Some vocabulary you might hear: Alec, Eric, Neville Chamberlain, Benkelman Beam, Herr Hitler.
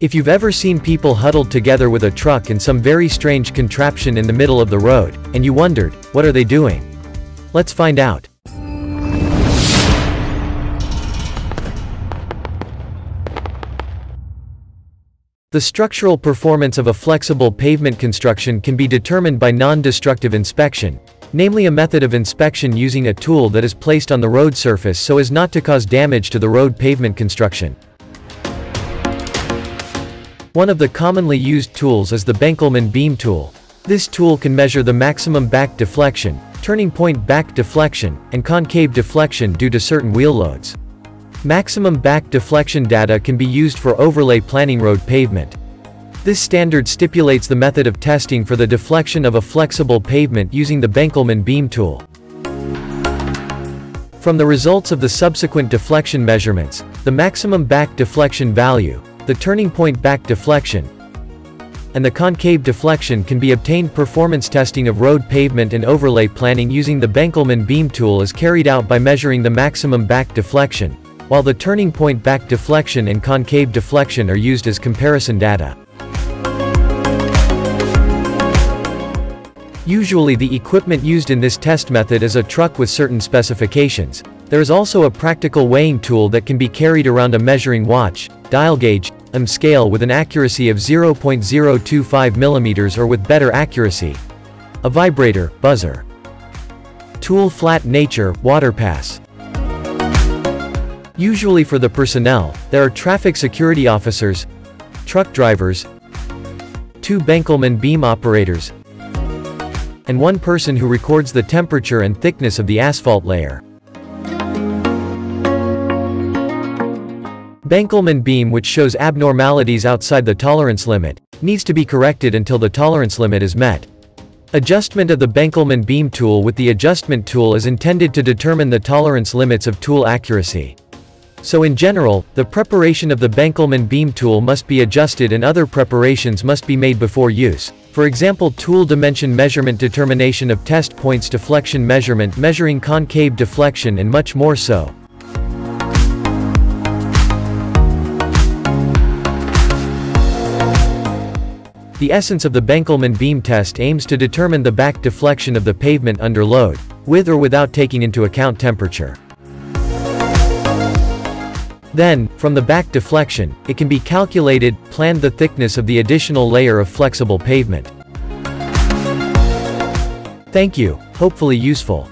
If you've ever seen people huddled together with a truck and some very strange contraption in the middle of the road, and you wondered, what are they doing? Let's find out. The structural performance of a flexible pavement construction can be determined by non-destructive inspection, namely a method of inspection using a tool that is placed on the road surface so as not to cause damage to the road pavement construction. One of the commonly used tools is the Benkelman Beam tool. This tool can measure the maximum back deflection, turning point back deflection, and concave deflection due to certain wheel loads. Maximum back deflection data can be used for overlay planning road pavement. This standard stipulates the method of testing for the deflection of a flexible pavement using the Benkelman Beam tool. From the results of the subsequent deflection measurements, the maximum back deflection value, the turning point back deflection, and the concave deflection can be obtained. Performance testing of road pavement and overlay planning using the Benkelman Beam tool is carried out by measuring the maximum back deflection, while the turning point back deflection and concave deflection are used as comparison data. Usually the equipment used in this test method is a truck with certain specifications. There is also a practical weighing tool that can be carried around a measuring watch, dial gauge, scale with an accuracy of 0.025 millimeters or with better accuracy. A vibrator, buzzer. Tool flat nature, water pass. Usually for the personnel, there are traffic security officers, truck drivers, 2 Benkelman beam operators, and 1 person who records the temperature and thickness of the asphalt layer. Benkelman beam, which shows abnormalities outside the tolerance limit, needs to be corrected until the tolerance limit is met. Adjustment of the Benkelman beam tool with the adjustment tool is intended to determine the tolerance limits of tool accuracy. So in general, the preparation of the Benkelman beam tool must be adjusted and other preparations must be made before use. For example, tool dimension measurement, determination of test points, deflection measurement, measuring concave deflection, and much more so. The essence of the Benkelman beam test aims to determine the back deflection of the pavement under load, with or without taking into account temperature. Then, from the back deflection, it can be calculated, planned the thickness of the additional layer of flexible pavement. Thank you, hopefully useful.